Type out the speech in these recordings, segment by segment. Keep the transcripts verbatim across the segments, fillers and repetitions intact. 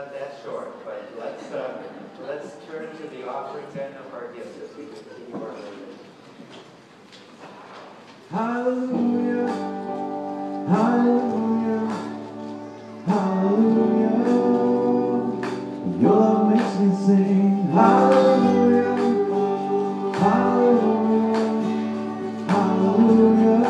cut that short, but let's, uh, let's turn to the offering then of our gifts as we continue our worship. Hallelujah, hallelujah, hallelujah. Your love makes me sing. Hallelujah, hallelujah, hallelujah.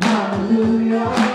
Hallelujah.